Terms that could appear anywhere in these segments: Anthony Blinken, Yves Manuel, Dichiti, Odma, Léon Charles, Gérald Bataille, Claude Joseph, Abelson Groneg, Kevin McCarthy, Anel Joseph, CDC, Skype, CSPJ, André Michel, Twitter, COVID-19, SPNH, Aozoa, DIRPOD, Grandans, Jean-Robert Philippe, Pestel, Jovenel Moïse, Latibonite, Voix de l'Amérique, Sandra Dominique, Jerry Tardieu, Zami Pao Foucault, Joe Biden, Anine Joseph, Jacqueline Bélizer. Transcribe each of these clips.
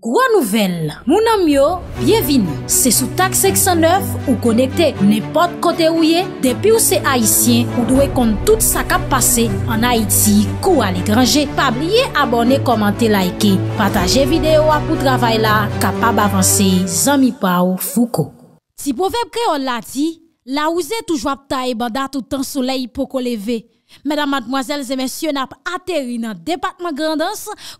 Gros nouvelle, mon ami, bienvenue. C'est sous TAK 509 ou connecté n'importe côté où y est. Depuis où c'est haïtien, ou doit compte tout ça qui a passé en Haïti ou à l'étranger. Pas oublier abonner, commenter, liker, partager vidéo pour travail là capable avancer Zami Pao Foucault. Si proverbe créole l'a dit, là où c'est toujours taille banda tout temps soleil pour qu'on lever. Mesdames, mademoiselles et messieurs, nous avons atterri dans le département Grandans,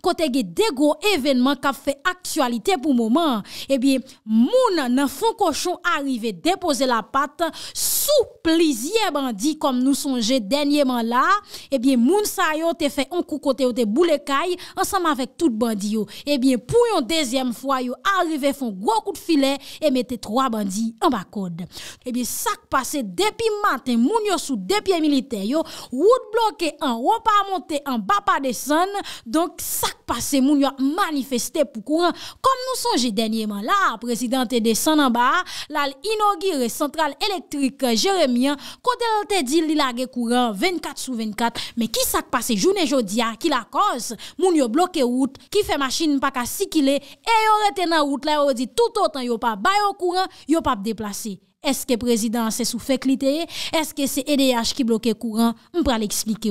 côté des gros événements qui ont fait actualité pour le moment. Eh bien, moun nan fond cochon arrivé déposer la patte sous plusieurs bandits comme nous songeons dernièrement là. Eh bien, moun sa yo te fait un coup côté ou te boule kay ensemble avec tout bandit yo. Eh bien, pour une deuxième fois, yo arrivé font gros coup de filet et mettez 3 bandits en bas code. Eh bien, ça passé depuis matin, moun yo sous deux pieds militaires yo. Route bloquée en haut pas monter en bas pas descendre donc ça passé moun yo manifester pour courant comme nous songe dernièrement là président te descend en bas là inauguré centrale électrique Jérémie côté elle te dit il a courant 24/24 mais qui ça passé journée jodia qui la cause moun yo bloqué route qui fait machine pas ka sikile et yo rete dans route là yo dit tout autant yo pas ba yo courant yo pas déplacer. Est-ce que président c'est sous fait clité? Est-ce que c'est EDH qui bloque courant? On va l'expliquer.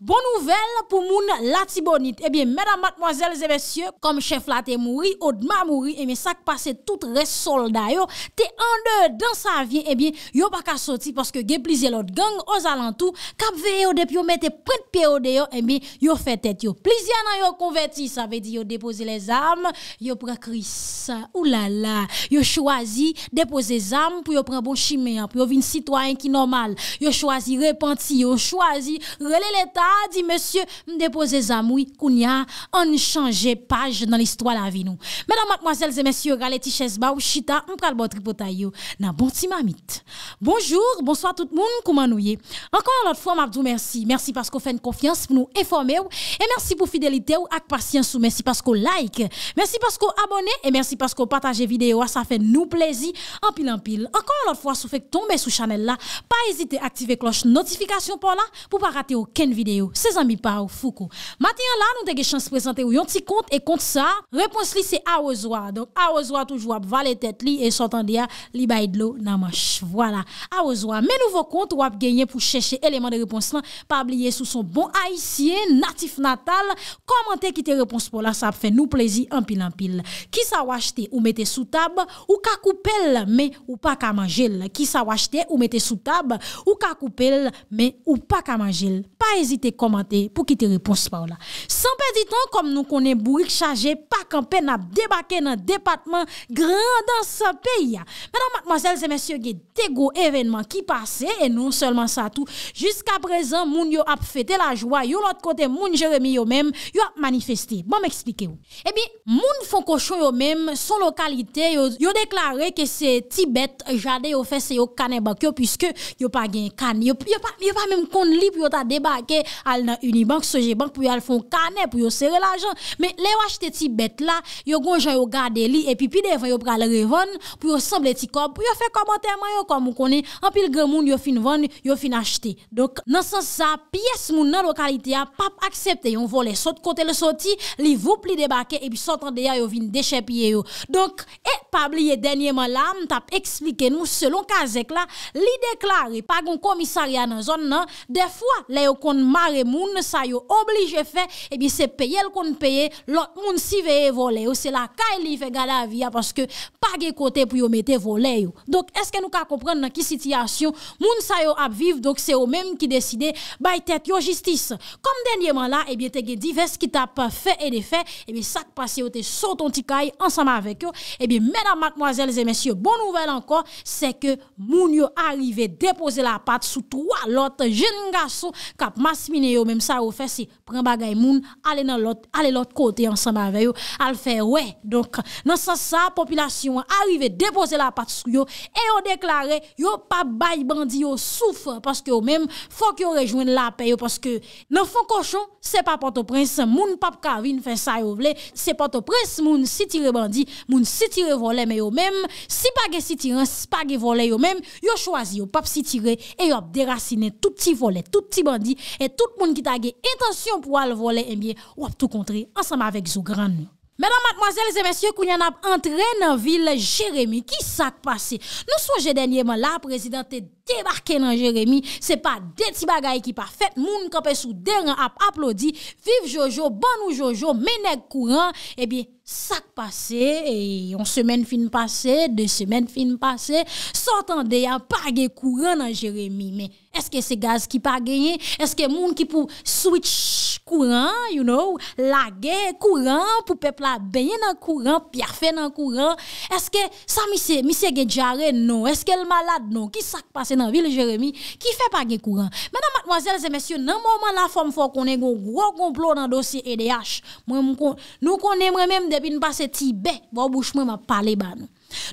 Bonne nouvelle pour moun Latibonite. Eh bien, mesdames, mademoiselles et messieurs, comme chef là t'es mouri, Odma mouri, eh bien, ça passe tout reste soldat yo, t'es en deux dans sa vie, eh bien, yo pas qu'à sortir parce que gen plusieurs l'autre gang aux alentours, cap veye depuis yo mette point de pied au dehors, eh bien, yo fait tête yo. Plusieurs nan yo converti, ça veut dire yo déposer les armes, yo prend Christ. Oulala, yo choisi déposer les armes pour yo un bon chimien, pour venir citoyen qui normal, yo choisi repenti, yo choisi relé l'état, dit monsieur, déposer zamoui, kounya, on changer page dans l'histoire la vie nous. Mesdames, mademoiselles et messieurs, rale tiches ba ou chita, on pral bon tripotay yo, nan bon ti mamite. Bonjour, bonsoir tout le monde, comment nous y? Encore une autre fois, m'abdou merci. Merci parce qu'on fait une confiance pour nous informer ou, et merci pour fidélité ou, ak patience ou, merci parce qu'on like, merci parce qu'on abonne, et merci parce qu'on partage vidéo, ça fait nous plaisir, en pile en pile. Encore l'autre fois, si vous faites tomber sous channel là, pas hésiter à activer cloche notification pour là, pour pas rater aucune vidéo. C'est amis par ou Foucault. Matin là, nous avons chance de présenter un petit compte et compte ça, réponse li c'est Aozoa. Donc Aozoa toujours valer tête li et s'entendre à li bay de l'eau dans manche. Voilà. Aozoa, mes nouveaux comptes ou ap gagner pour chercher éléments de réponse là, pas oublier sous son bon haïtien natif natal, commenter qui te réponse pour là, ça fait nous plaisir en pile en pile. Qui ça ou acheter ou mettez sous table ou ka couper mais ou pas ka manger. Qui ça ou acheter ou mettez sous table ou ka couper mais ou pas ka manger. Pas hésiter commenter pour quitter réponse par là. Sans perdre temps comme nous connaît bourrique chargé pas camper n'a débarqué dans département grand dans ce pays. Mesdames, mademoiselles et messieurs, il y a des gros événements qui passent et non seulement ça tout. Jusqu'à présent, moun yo a fêté la joie, yo l'autre côté moun Jérémie yo même, yo a manifesté. Bon m'expliquer ou. Eh bien, moun font cochon yo même son localité yo déclaré que c'est Tibet Jardin yo fait c'est yo Canebank yo puisque yo pas gain can yo pas même compte li pour yo ta débarquer al dans Unibank Sogebank pour al font canet pour yo serrer l'argent mais les acheter ti bête là yo gonjan yo garder li et puis devant yo pral revendre pour yo sembler ti corps pour yo faire commentairement yo comme on connaît en pile grand monde yo fin vendre yo fin acheter donc dans sens ça pièce moun dans localité a pas accepter on voler saute côté le sorti li vous pli débarquer et puis s'entendre ya yo vinn déchet pied yo donc et pas oublier dernièrement là on t'a expliqué nous selon Kazek là, li déclaré pas gon commissariat dans zone nan, des fois les yo kon mare moun sa yo obligé fait et bien c'est payer le kon payer l'autre moun si veye voler c'est la caille li fait gala vie parce que pas gen côté pour yo mettre voler donc est-ce que nous ka comprendre dans qui situation moun sa yo a vivre donc c'est eux même qui décider bay tête yo justice comme dernièrement là et bien te gen divers qui t'a fait et défait et bien ça passé yo te saute ton ticaille ensemble avec yo et bien mesdames mademoiselles et messieurs bonne nouvelle encore c'est que moun yo arrivé déposer la patte sous trois l'autre jeune garçon k'ap masmine yo même ça ou fait c'est prend bagay moun aller dans l'autre aller l'autre côté ensemble avec yo al faire ouais donc dans sens ça population arrivé déposer la patte sous yo et on déclaré yo pas bay bandi yo souffre parce que même faut que rejoigne la paix yo parce que dans fond cochon c'est pas Port-au-Prince moun pa ka vinn faire ça yo vle c'est Port-au-Prince moun si tire bandi moun si tire volé mais yo même si pa gen si tirant pa gen volet yo même yo choisi yo pap si tirer et yo déraciner tout petit volet tout petit bandit et tout monde qui t'a intention pour aller voler et bien ou tout contrer ensemble avec zo grande Mesdames, mademoiselles et messieurs, qu'on a entré dans la ville Jérémie, qui s'est passé? Nous songeons dernièrement là, président est débarqué dans Jérémie, c'est pas des petits bagailles qui pas fait, moun kapé sous des rangs applaudi, vive Jojo, bon ou Jojo, menèg courant, eh bien, ça passé, et on semaine fin passée, 2 semaines fin passée, sortant de ya pas de courant dans Jérémie, mais est-ce que c'est gaz qui pas gagné? Est-ce que moun qui pour switch courant, you know, laguer courant, pour peuple la baigner dans courant, pierre fait dans courant, est-ce que ça monsieur Gedjare non? Est-ce qu'elle malade non? Qui ça passe dans ville Jérémie qui fait pas de courant? Mesdames, mademoiselles et messieurs, dans moment la forme faut qu'on ait un gros complot dans dossier EDH. Nous connaissons même depuis nous passer Tibet, bon bouche moi m'a parler ba nous.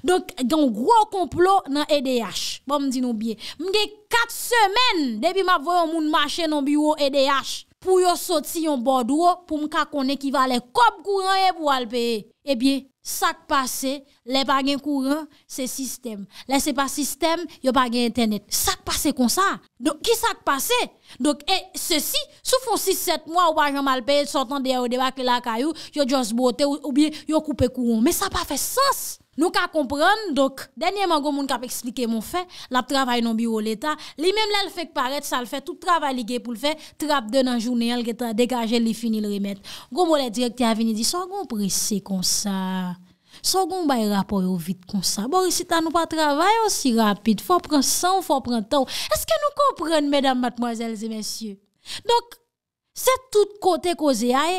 Donc, il y a un gros complot dans EDH. Bon, dis nous bien. M'ge 4 semaines depuis m'a voyé un monde marcher dans bureau EDH pour yo sortir un bordeaux pour m'ka connait qui valait comme courant et pour aller payer. Eh bien, ça passé, les pas gain courant, c'est système. Là c'est pas système, yo pas gain internet. Ça passé comme ça. Donc qui ça passé? Donc ceci, sous fond 6-7 mois ou pas jamais mal payé, sortant derrière au débat que la caillou, yo juste boté ou bien yo coupé courant. Mais ça pas fait sens. Nous ka comprendre donc dernièrement gon moun ka expliquer mon fait la travail dans bureau l'état lui même là le fait paraître ça le fait tout travail li pour le faire trappe de dans journée elle que dégager li fini le remettre gon bon le directeur a venir dit so gon pressé comme ça so gon bay rapport vite comme ça bon ici ta nous pas travail aussi rapide faut prendre sang faut prendre temps. Est-ce que nous comprenons, mesdames, mademoiselles et messieurs? Donc c'est tout côté causé. Imagine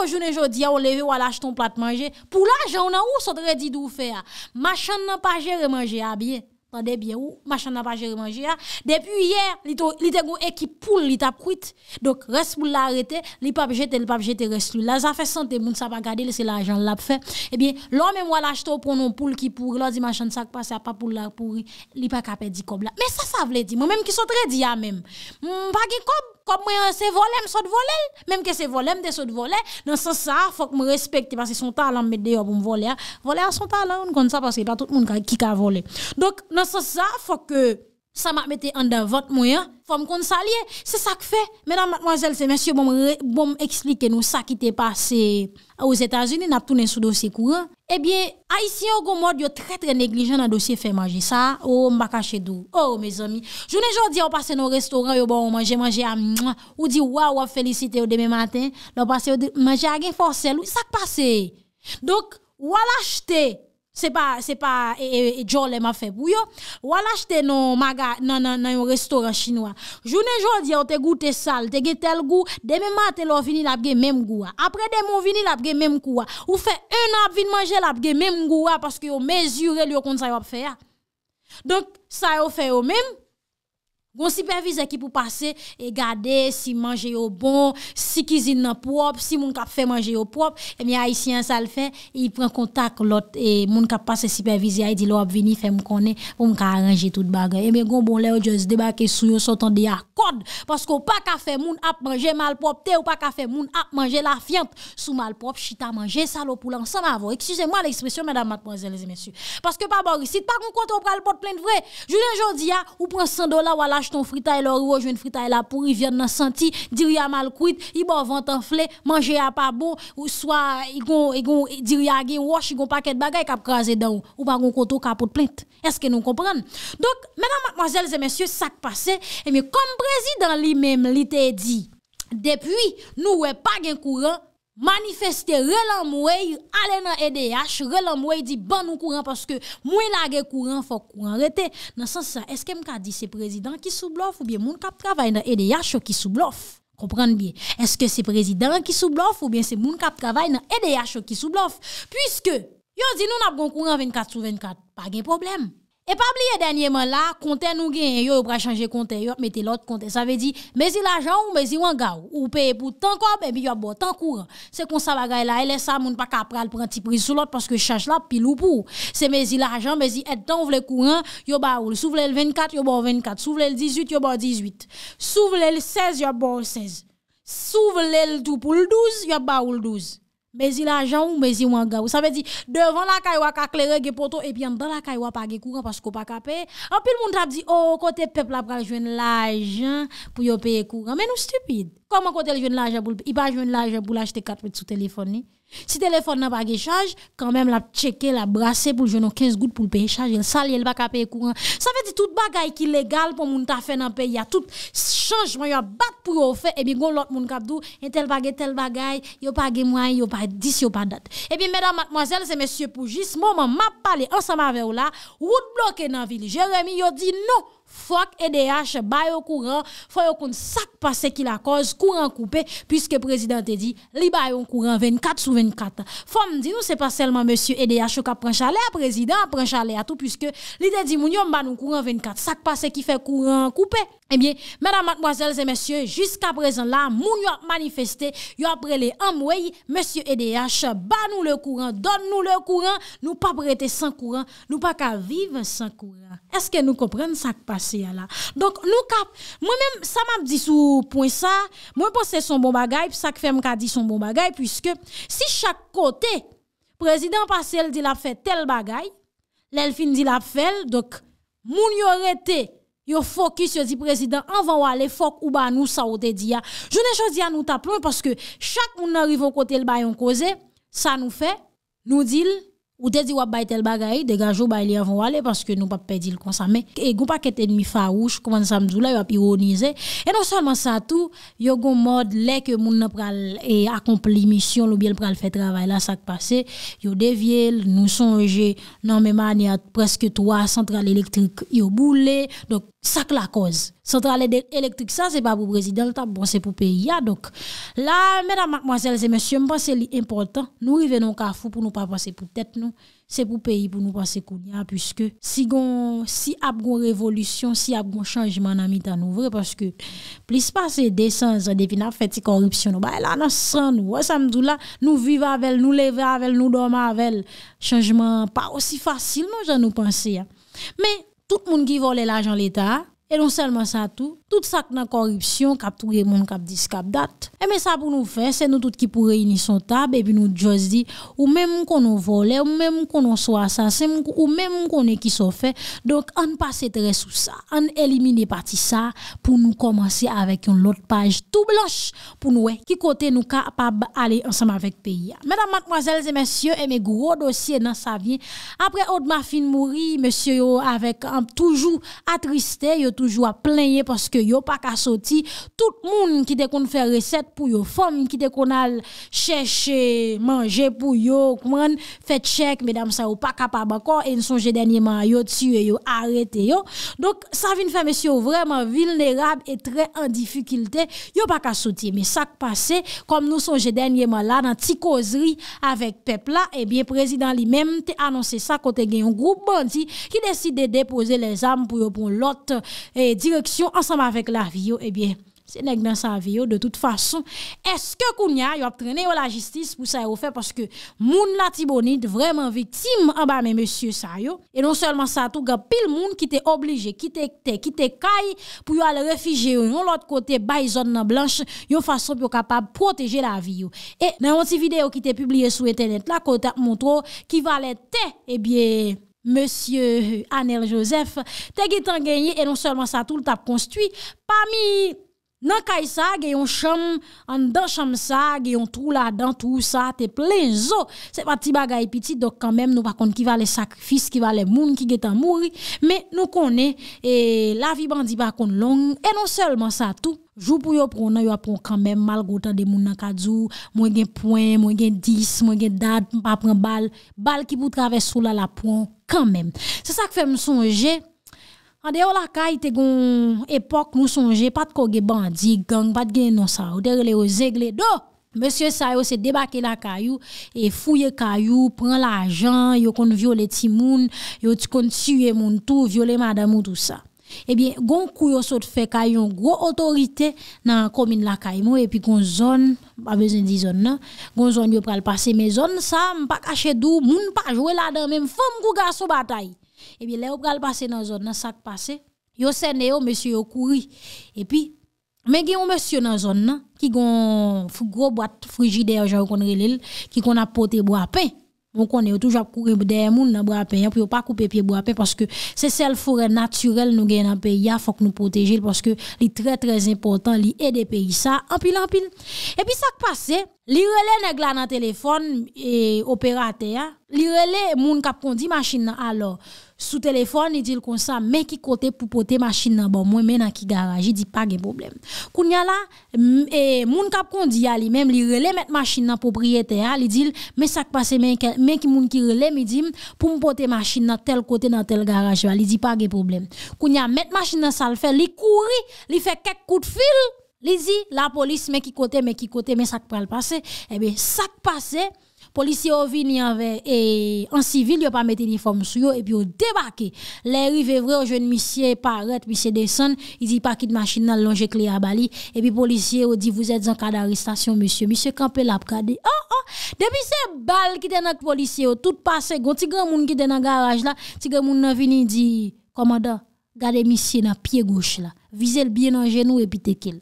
au journée jodi on lever ou lâche ton plat manger pour l'argent on a où s'aurait dit d'où faire machin n'a pas géré manger à bien attendez bien ou machin n'a pas géré manger depuis hier il était une équipe pour il t'a cuite donc reste pour l'arrêter il pas jeter reste là ça fait santé moun ça pas garder c'est l'argent l'a fait et bien l'homme moi lâche ton pour non poule qui pour là dit machin ça passe pas pour la pour il pas capable dit comme là mais ça veut dire moi même qui s'aurait dit à même pas qui comme moi c'est volé, je saute volé. Même que c'est volé, je saute volé. Dans ce sens, il faut que je me respecte parce que son talent me dehors pour me voler. Voler à son talent, on compte ça parce que pas tout le monde qui a volé. Donc, dans ce sens, il faut que ça m'a mette en devant moyen. Faut me consalier. C'est ça que fait. Mesdames, mademoiselles et messieurs, bon expliquer nous ça qui t'est passé aux États-Unis, n'a tourné sous dossier courant. Eh bien, haïtien au mode yo très négligent dans dossier fait manger ça. Oh, m'a caché d'où. Oh mes amis, journée jodi on passe dans restaurant yo bon manger à ou dit waouh féliciter au demain matin, on passe manger à gain force, ça passé. Donc, ou l'acheter c'est pas Joel m'a fait pour yo ou l'acheter non maga non restaurant chinois journée jodi on te goûter ça te gen tel goût demain matin l'on vini l'a gen même goût après demain vini l'a gen même goût ou fait 1 an vinn manger l'a gen même goût parce que on mesurer le comme ça va faire donc ça on fait au même gon superviseur qui pour passer et garder si manger au bon, si cuisine propre, si moun ka fait manger au propre, et bien haïtien ça le fait, il prend contact l'autre et moun ka passer superviseur, il dit l'op venir faire me connaître pour me arranger toute bagarre. Et bien gon bon là juste débarquer sous yo sortant des accords parce qu'on pas ka faire moun a manger mal propre ou pas ka faire moun a manger la fiente sous mal propre, chita manger salo pour l'ensemble avant. Excusez-moi l'expression, mesdames, mademoiselles et messieurs, parce que pas bon ici pas qu'on compte on prend le porte plein de vrai. Julien Jodia ou prend $100 ou ton frita et leur rejoindre frita et la pourri viande dans senti diria mal cuite il bon vent enflé manger à pas bon ou soit ils gon diria gen wash ils gon paquet de bagaille k'ap craser dans ou pas gon koto capote plainte. Est-ce que nous comprenons? Donc mesdames, mademoiselles et messieurs, ça passé et mais comme président lui-même il t'a dit depuis nous ouais pas gen courant manifester relamoué aller dans EDH relamoué dit ban nous courant parce que moi la courant faut courant arrêter dans sens ça. Est-ce que m'ka dit c'est président qui sous bluff ou bien moun k'ap travaille dans EDH qui sous bluff? Comprendre bien, est-ce que c'est président qui sous bluff ou bien c'est moun k'ap travaille dans EDH qui sous bluff? Puisque yo dit nous n'a bon courant 24/24 pas de problème. Et pas oublier dernièrement là, compter nous gagne, yo va changer compter, yo mettez l'autre compter. Ça veut dire mais il l'argent ou mais il wanga ou payer pour tant corps et puis yo bon tant courant. C'est comme ça bagaille là, elle ça moun pas capable prendre petit prix sur l'autre parce que charge là pile ou pour. C'est mais il l'argent, mais il aide tant vle courant, yo ba ou s'ouvre le 24, yo bon 24, s'ouvre le 18, yo bon 18. S'ouvre le 16, yo bon 16. S'ouvre le tout pour le 12, yo ba ou le 12. Mais il l'argent ou mais il wanga ou ça veut dire devant la caille ou ka clairer ge poto et puis dans la caille ou pas ge courant parce qu'on pas ka payer en pile monde t'a dit oh côté peuple a pral joindre l'argent pour yo payer courant mais nous stupide comment côté joindre l'argent pour il pas joindre l'argent pour l'acheter 4 sous téléphone ni Si téléphone n'a pas de charge, quand même la checker, la brasser pour jouer 15 gouttes pour payer charge, elle sale, elle va pas payer courant. Ça veut dire tout bagaille qui légal pour moun ta fait dans pays, tout changement y a battre pour faire et bien gon l'autre moun k'abdou, tel bagaille, yo pas de moyen, yo pas 10, yo pas date. Et bien mesdames, mademoiselles et messieurs pour juste moment m'a parlé ensemble avec vous là, route bloquée dans ville. Jérémie yo dit non. Fok EDH bay au courant, faut yo kon sak passé qui la cause courant coupé puisque président te dit li bay au courant 24 sur 24. Faut me dire c'est pas seulement monsieur EDH qui prend chalet président prend chalet à tout puisque li te dit moun yo ba nou courant 24 sak passé qui fait courant coupé. Eh bien mesdames mademoiselles et messieurs jusqu'à présent là moun yo manifesté yo prélé envoyé monsieur EDH ba nous le courant donne nous le courant nous pas prêter sans courant nous pas ka vivre sans courant. Est-ce que nous comprenons ça qui passe là? Donc nous cap moi-même ça m'a dit sous point ça, moi pense son bon bagage, ça que fait m'a dit son bon bagage puisque si chaque côté président passel dit la fait tel bagage, l'elfine dit la fait donc moun yo rete yo focus yo dit président avant ou aller fok ou ba nous ça ou te dit. Je ne jodi à nous tapons parce que chaque moun arrive au côté le bayon causé, ça nous fait nous dit ou te dit ou bay tel bagay, dégage ou bay li avant aller parce que nous pas perdre le consam mais et gon pas qu'être ennemi farouche comment ça me dit là il va ironiser et non seulement ça tout yo gon mode les que moun nan pral et accompli mission ou bien pral faire travail là ça qui passé yo dévier nous songer non mais manière presque 3 centrales électriques yo boulé donc ça que la cause centrale électrique ça c'est pas pour président bon c'est pour pays donc là mesdames mademoiselles et messieurs je pense c'est important nous arriver dans carrefour pour nous pas passer pour tête nous c'est pour pays pour nous passer kounya puisque si a gon révolution si a gon changement dans mitan nous vrai parce que plus passer 200 ans depuis n'a fait corruption nous bah là dans sang nous ça me dit là nous vivre avec nous lever avec nous dormir avec changement pas aussi facile non j'en nous penser mais tout le monde qui vole l'argent l'état et non seulement ça tout ça qui dans corruption cap tout le monde cap dis cap date et mais ça pour nous faire c'est nous tout qui pour réunir son table et puis nous juste dit ou même qu'on nous volait ou même qu'on nous soit assassin ou même qu'on est qui sont fait donc on passer très sous ça on éliminer partie ça pour nous commencer avec une autre page tout blanche pour nous qui côté nous capable aller ensemble avec pays. Mesdames mademoiselles et messieurs et mes gros dossiers dans ça vient après Audemars fin mourir monsieur yo avec toujours attristé yo toujours à plaindre parce que yo pas qu'à sortir tout monde qui te qu'on faire recette pour yo femme qui te qu'on al chercher manger pour yo comment fait check mesdames ça ou pas capable encore et songe dernièrement yo tué yo arrêté yo donc ça vient faire monsieur vraiment vulnérable et très en difficulté yo pas qu'à sortir mais ça passé comme nous songe dernièrement là dans petite causerie avec peuple là et bien président lui-même t'a annoncé ça côté gagne un groupe bandit qui décide de déposer les armes pour yo pour l'autre et direction ensemble avec la vie et bien c'est nèg dans sa vie de toute façon est-ce que kounya yo a traîné la justice pour ça yo fait parce que moun Latibonite vraiment victime en bas mais monsieur ça yo et non seulement ça tout grand pile moun qui t'est obligé quitter caille pour yo aller réfugier yon l'autre côté bay zone nan blanche yon façon pour capable protéger la vie yo et dans une vidéo qui t'est publié sur internet là qu'on t'a montré qui valait et bien monsieur Anel Joseph t'es gagné et non seulement ça tout t'a construit parmi nan kay sa gen yon chambre en dans chambre ça gen yon trou là dedans tout ça t'es plein zo c'est pas petit bagay petit donc quand même nous pas compte qui va les sacrifices qui va les moun qui est en mourir mais nous connaît et la vie bandi pas compte long et non seulement ça tout jou pou yo prendre yo prend quand même malgré tant de moun nan kadzou moi gen point moi gen 10 moi gen date pas prend balle qui pour traverser sous la prend quand même c'est ça qui fait me songer. En dehors la caille te gon époque nous songeait pas de kogue bandi gang pas de non ça ou derrière les aigle do monsieur ça yo c'est débarquer la caillou et fouiller caillou prend l'argent yo kon violer ti moun yo kon tuer moun tout violer madame ou tout ça et bien gon kou yo saute fait caillou gros autorité dans commune la caillou et puis gon zone pas besoin de zone non gon zone yo pral passer mais zone ça m'pas cacher dou moun pas jouer là-dedans même femme ou garçon bataille. Et bien, là, on va passer dans la zone, dans le sac passé. Yo sene yo, monsieur, yo couri. Et puis, mais il y a un monsieur dans la zone, qui a une grosse boîte frigidaire, genre, qui a porté bois pain. On connaît toujours courir derrière moun dans bois pain, pour pas couper pied bois pain, parce que c'est celle forêt naturelle nous gagne dans le pays, il faut que nous protéger, parce que c'est très, très important, il aide les pays, ça, en pile. Et puis, ça passé, Li relè nèg la nan téléphone et opérateur, li relè moun k'ap kondi machine nan alors. Sous téléphone, il dit comme ça, mais qui côté pour porter machine nan bon moi maintenant qui garage, il dit pas de problème. Kounya la et moun k'ap kondi a li même li relè mettre machine nan propriétaire, il dit mais ça passé mais qui moun ki relè il dit pour me porter machine nan tel côté dans tel garage, il dit pas de problème. Kounya mettre machine nan ça le fait, li couri, li fait quelques coups de fil. Lizi, la police mais qui côté mais ça pas le passé. Eh bien ça passé, policiers ont vini en civil, ils ont pas mis l'uniforme sur eux et puis ils ont débarqué. Les rives vrai au jeune monsieur paraît monsieur descend, il dit pas qu'il machine dans longe clé à Bali et puis policiers ont dit vous êtes en cas d'arrestation monsieur campé la cadé. Depuis ces balles qui étaient dans policiers tout passé, gon ti grand monde qui était dans garage là, ti grand monde vini dit commandant, gardez monsieur dans pied gauche là, visez le bien dans genou et puis tekel.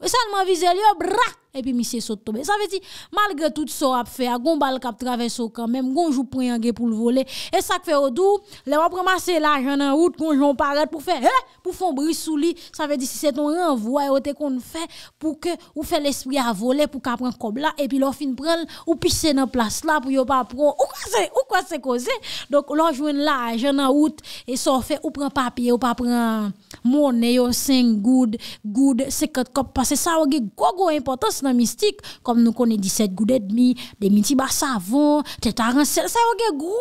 Seulement viser le bras et puis monsieur saute tomber. Ça veut dire malgré tout ça a fait, gon bal cap traverse quand même, gon jou prend en pour le voler et ça fait au dou, les va ramasser l'argent en route, gon jon paraît pour faire pour fond bris sous lui. Ça veut dire si c'est ton renvoi ou te qu'on fait pour que ou fait l'esprit à voler pour qu'a prend comme là et puis l'on fin prendre ou pisser dans place là pour yo pas prendre ou quoi c'est causé. Donc l'on joine l'argent en route et ça fait ou prend papier ou pas prend monnaie ou 5 good 50 cop parce que ça a gogo importance dans mystique comme nous connaît 17 goud et demi des miti bas savon tête à ça a gros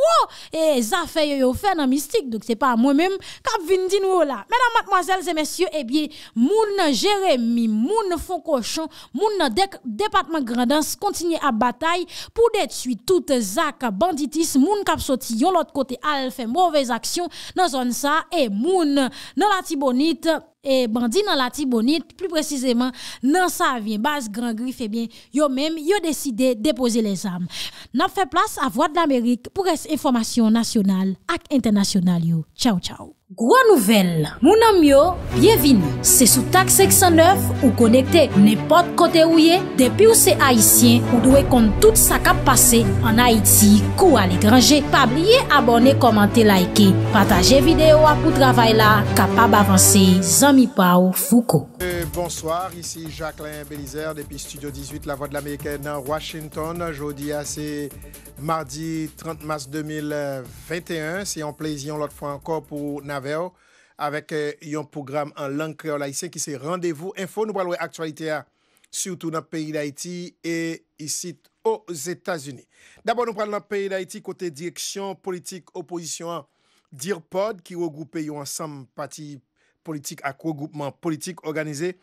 et ça fait yo fait dans mystique donc c'est pas moi même qu'a vinn di nous là mesdames mademoiselles et messieurs et bien moun Jérémie moun fond cochon moun département Grandans continue à bataille pour détruire toute zak banditisme moun k'ap sorti yon l'autre côté al fait mauvaise action dans zone ça et moun dans Latibonite et bandit dans Latibonite plus précisément dans sa vient base grand griffe et bien yo même yo décidé déposer les armes. N'a fait place à Voix de l'Amérique pour les informations nationales et internationales yo. Ciao ciao. Gros nouvelle, mon ami yo, bienvenue. C'est sous TAK 509 ou connecté n'importe côté où y est. Depuis où c'est haïtien, ou doit compte tout ça qui a passé en Haïti, ou à l'étranger. Pas oublier abonner, commenter, liker, partager vidéo pour travail là, capable avancer. Zami Pao Foucault. Bonsoir, ici Jacqueline Bélizer depuis Studio 18, la Voix de l'Amérique dans Washington. Jeudi c'est mardi 30 mars 2021. C'est un plaisir l'autre fois encore pour avec un programme en langue créole haïtienne qui c'est rendez-vous info. Nous parlons actualité surtout dans le pays d'Haïti et ici aux États-Unis. D'abord, nous parlons dans le pays d'Haïti côté direction politique opposition DIRPOD qui regroupe ensemble parti politique à regroupement politique organisé.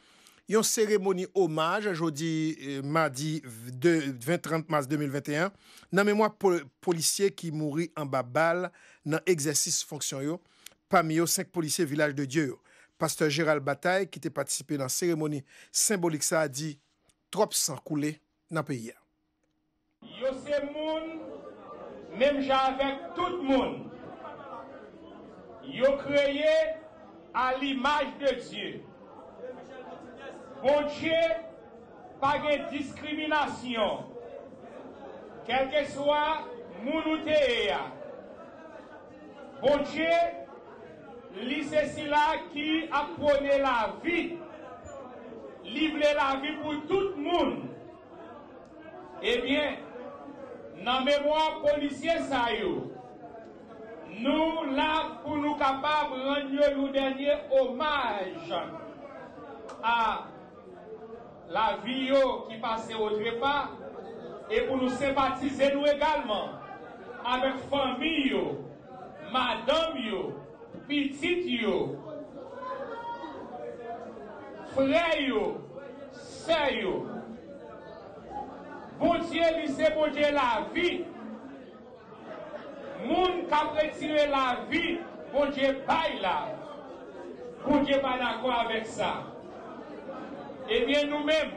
Une cérémonie hommage jeudi mardi 20-30 mars 2021 dans mémoire policier qui mourit en bas balle dans exercice fonction yo. Parmi eux, 5 policiers village de Dieu. Pasteur Gérald Bataille, qui a participé dans la cérémonie symbolique, ça a dit trop sans couler dans le pays. Yo se moun, même j'avec tout le monde, yo créé à l'image de Dieu. Bon Dieu, pas de discrimination. Quel que soit mounoutéa. Bon Dieu, c'est là qui apprenait la vie, livre la vie pour tout le monde. Eh bien, dans la mémoire policier, ça y est. Nous, là, pour nous capables de rendre le dernier hommage à la vie qui passait au trépas et pour nous sympathiser, nous également, avec famille, madame, petit yo, frère yo, sœur yo. Bon Dieu, c'est bon Dieu la vie. Moun k'ap retire la vie, bon Dieu bail la. Bon Dieu pas d'accord avec ça. Eh bien nous-mêmes,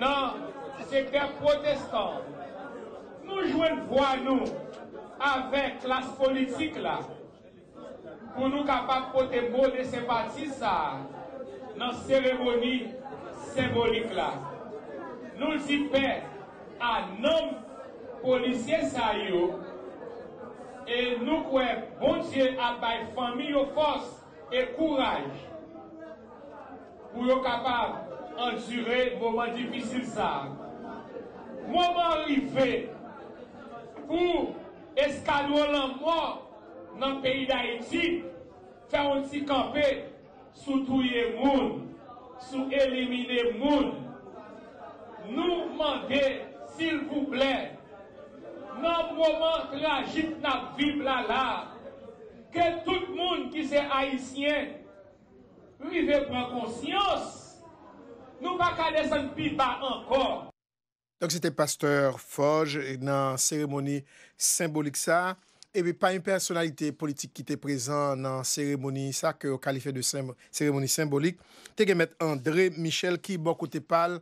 dans le secteur protestant, nous joignons voix nous avec la classe politique là. Pour nous capables de porter mot de sympathie ça dans cette cérémonie symbolique là. Nous disons paix à nos policiers ça yo et nous croyons bon Dieu à la famille force et courage pour nous capables endurer moment difficile ça. Moment arrivé pour escalader la mort dans le pays d'Haïti, faire un petit camper, sous tuer les gens, sous éliminer les gens. Nous demandons, s'il vous plaît, dans le moment tragique que nous vivons là, que tout le monde qui est haïtien, vive prendre conscience, nous ne pouvons pas descendre plus bas encore. Donc, c'était Pasteur Forge dans la cérémonie symbolique. Ça. Et puis, pas une personnalité politique qui était présente dans la cérémonie, ça, que qualifié de cérémonie symbolique. T'es mettre André Michel, qui, beaucoup te parle,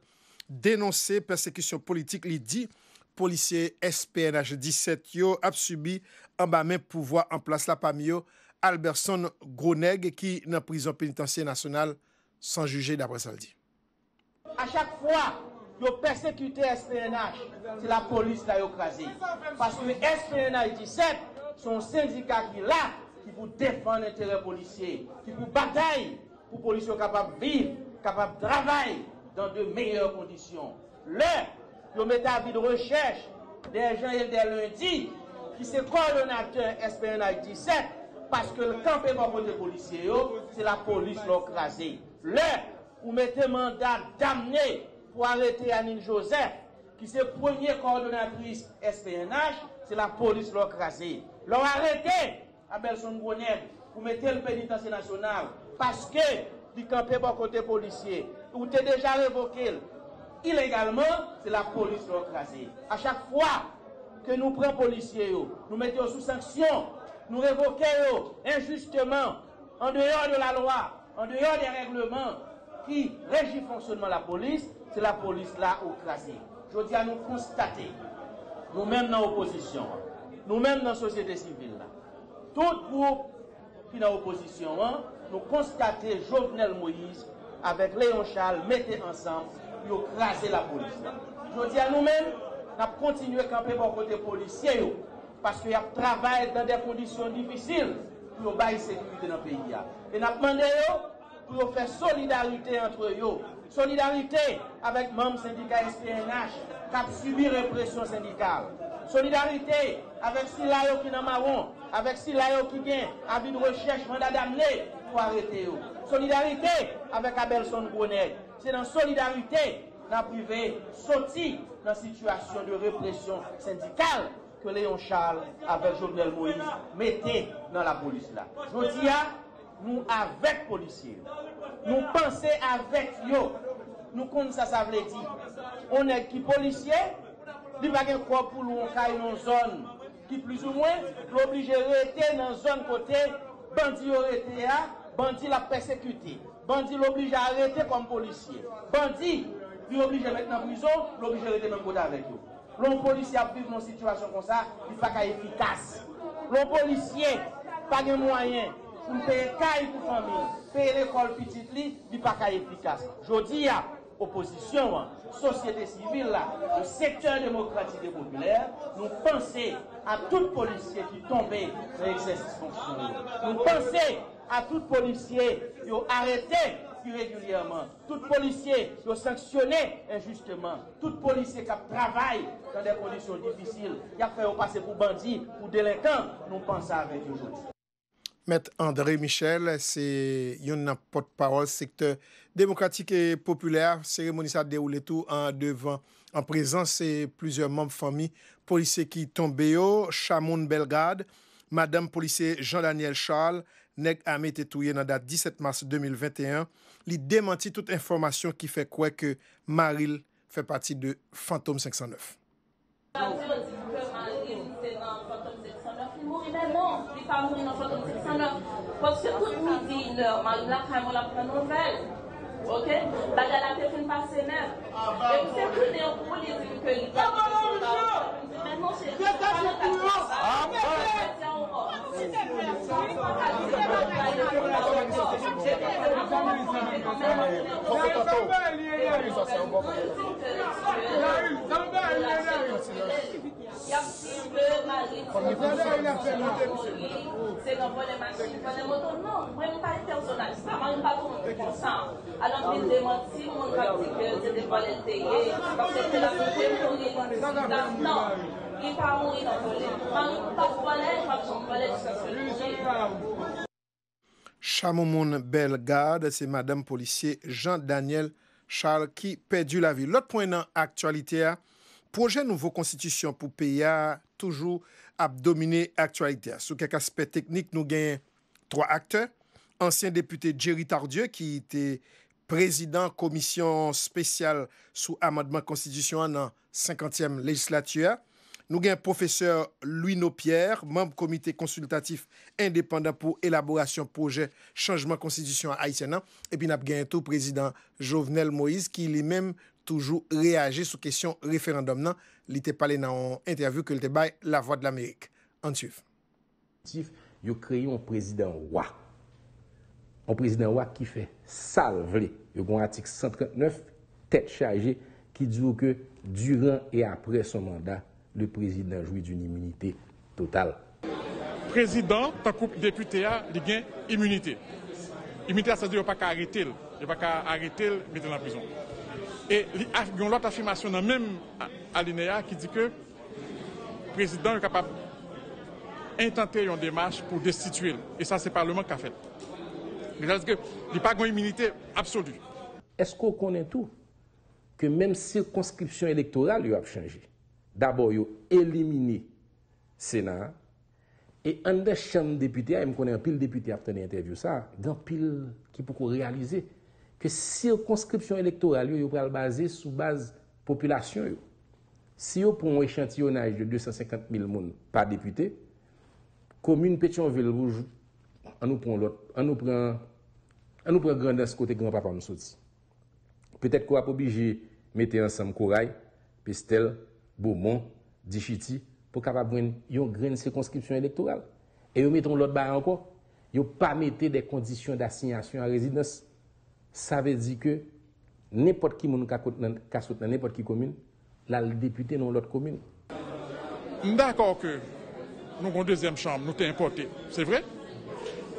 dénoncer persécution politique. Il dit, policier SPNH 17, yo, a subi en bas même pouvoir en place là parmi eux, Abelson Groneg, qui est en prison pénitentiaire nationale, sans juger, d'après ça le dit. À chaque fois, ils persécutent SPNH, c'est la police qui l'a écrasé. Parce que SPNH 17, c'est un syndicat qui est là, qui vous défend l'intérêt policier, qui vous bataille pour que les policiers soient capables de vivre, capables de travailler dans de meilleures conditions. Là, ils mettent à vie de recherche des gens et des lundis qui sont coordonnateurs SPNH 17, parce que le campement des policiers, c'est la police qui l'a écrasé. Là, vous mettez mandat d'amener pour arrêter Anine Joseph, qui est première coordonnatrice SPNH, c'est la police qui l'a crasé. L'ont arrêté à Belson Groneg pour mettre le pénitencier national parce que du campé bon côté policier, ou t'es déjà révoqué illégalement, c'est la police qui l'a crasé. À chaque fois que nous prenons policiers, nous mettons sous sanction, nous révoquons injustement, en dehors de la loi, en dehors des règlements qui régit le fonctionnement de la police, c'est la police là au crasé. Je dis à nous constater, nous-mêmes dans l'opposition, nous-mêmes dans la société civile, tout groupe qui est dans l'opposition, nous constatons Jovenel Moïse avec Léon Charles, mettez ensemble, ils ont crasé la police. Je dis à nous-mêmes, nous continuons à camper pour côté policier, parce qu'ils travaillent dans des conditions difficiles pour bailler la sécurité dans le pays. Et nous demandons pour faire solidarité entre eux. Solidarité avec membres syndicats SPNH qui ont subi répression syndicale. Solidarité avec Silayo qui n'a marron, avec Silayo qui gagne, avis de recherche, mandat d'amener pour arrêter. Solidarité avec Abelson Groneg. C'est dans solidarité dans le privé, sorti dans la situation de répression syndicale que Léon Charles avec Jovenel Moïse mettait dans la police là. Je dis à nous avec policiers, nous pensons avec eux, nous connaissons ça veut dire. On est qui policier, il n'y a pas quoi pour nous dans une zone qui plus ou moins l'oblige d'être dans une zone côté bandit arrêté, bandit la persécuté, bandit l'oblige à arrêter comme policier, bandit l'oblige à mettre en prison, l'oblige à arrêter même côté avec eux. L'on policier vit dans une situation comme ça, il n'est pas efficace. L'on policier pas de moyens. Pour payer caille pour famille, payer l'école petite, il n'est pas efficace. Je dis à l'opposition, société civile, le secteur démocratique et populaire, nous pensons à tout policier qui tombe dans l'exercice fonctionnel. Nous pensons à tout policier qui est arrêté irrégulièrement, tout policier qui est sanctionné injustement, tout policier qui travaille dans des conditions difficiles, qui a fait passer pour bandit, pour délinquant, nous pensons avec aujourd'hui. M. André Michel, c'est un porte-parole secteur démocratique et populaire. Cérémonie ça déroulé tout en devant, en présence, c'est plusieurs membres de famille, policiers qui tombent au Chamoun Belgrade, Madame policier Jean-Daniel Charles, nèg armé té touye dans date 17 mars 2021. Il démentit toute information qui fait croire que Maril fait partie de Phantom 509. Parce que tout midi, Marine Lacaille, on a pris une nouvelle. Ok? Bagala a fait une passée neuve. Et vous faites tout néo pour les dire que les gars. Maintenant, c'est tout. Il y a c'est dans les machines, dans les motos. Non, moi, je ne parle pas de personnage. Ça ne parle pas de consent. Alors, je démentis, mon pratique, c'est de voler le théier. Parce que c'est la société. Non, il ne peut pas mourir dans le volet. Il ne peut pas voler, il ne peut pas voler jusqu'à ce que je Chamoumoun Bellegarde, c'est Madame policier Jean-Daniel Charles qui perdu la vie. L'autre point dans l'actualité, projet nouveau constitution pour pays a toujours abdominé l'actualité. Sur quelques aspects techniques, nous gagnons trois acteurs. Ancien député Jerry Tardieu qui était président commission spéciale sous amendement constitution en 50e législature. Nous avons professeur Louis Nopierre, membre comité consultatif indépendant pour élaboration projet changement constitution haïtienne. Et puis nous avons tout président Jovenel Moïse qui lui-même toujours réagit sur question référendum. Il était parlé dans une interview que le bail la Voix de l'Amérique. En suivant. Vous créez un président roi. Un président roi qui fait salver. Vous avez un article 139, tête chargée, qui dit que durant et après son mandat, le président jouit d'une immunité totale. Le président, tant que député, il gagne immunité. Immunité, ça veut dire qu'il n'y a pas qu'à arrêter, il n'y a pas qu'à arrêter, mettre en prison. Et il y a une autre affirmation dans le même alinéa qui dit que le président est capable d'intenter une démarche pour destituer. Et ça, c'est le Parlement qui a fait. C'est-à-dire qu'il n'y a pas d'immunité absolue. Est-ce qu'on connaît tout? Que même circonscription électorale a changé. D'abord, ils ont éliminé le Sénat. Et en de chambre député, je connais un pile député après l'interview, ça, un pile qui peut réaliser que circonscription électorale, ils ont basé sur base population. Si vous prenez un échantillonnage de 250 000 personnes par député, commune Pétionville Rouge, on nous prend l'autre, on nous prend Grandans côté grand-papa nous sorti. Peut-être qu'on va obligé de mettre ensemble Corail, Pestel, Beaumont, Dichiti, pour capable prendre une grande circonscription électorale. Et vous mettez l'autre barre encore, vous ne pas mettre des conditions d'assignation à résidence. Ça veut dire que n'importe qui qui soutient n'importe qui commune, là le député dans l'autre commune. D'accord que nous avons une deuxième chambre, nous sommes importés, c'est vrai.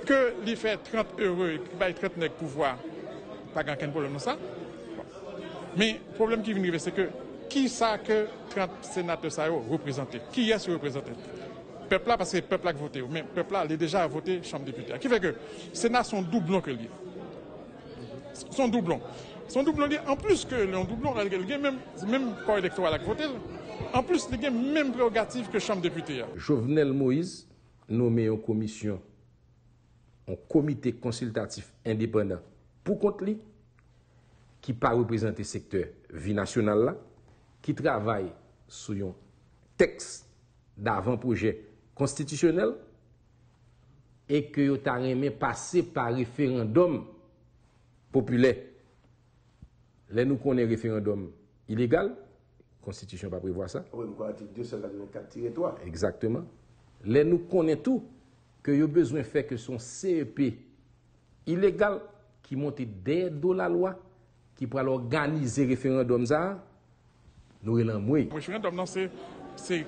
Que l'y fait 30 heureux et qu'il y a 30 nègres pouvoir, pas grand problème dans ça. Mais le problème qui vient, c'est que qui ça que 30 sénateurs ça représentés? Qui est-ce représenté? Peuple là, parce que le peuple a voté. Mais le peuple là, il est déjà voté chambre députée. Qui fait que le Sénat sont doublons que lui. Son doublon. Son doublon lié, en plus que le doublon, il y a même corps électoral à voter. En plus, il y a même prérogative que chambre députée. Jovenel Moïse nommé en commission, en comité consultatif indépendant pour contre lui, qui pas représenté secteur vie nationale là, qui travaille sur un texte d'avant-projet constitutionnel et que vous avez passé par référendum populaire. Là, nous connaissons référendum illégal. La Constitution ne prévoit pas ça. Oui, nous connaissons l'article 284-3. Exactement. Là, nous connaissons tout que vous avez besoin de faire que son CEP illégal qui monte dès la loi, qui pourra organiser référendum ça. Nous oui. Je suis un homme, c'est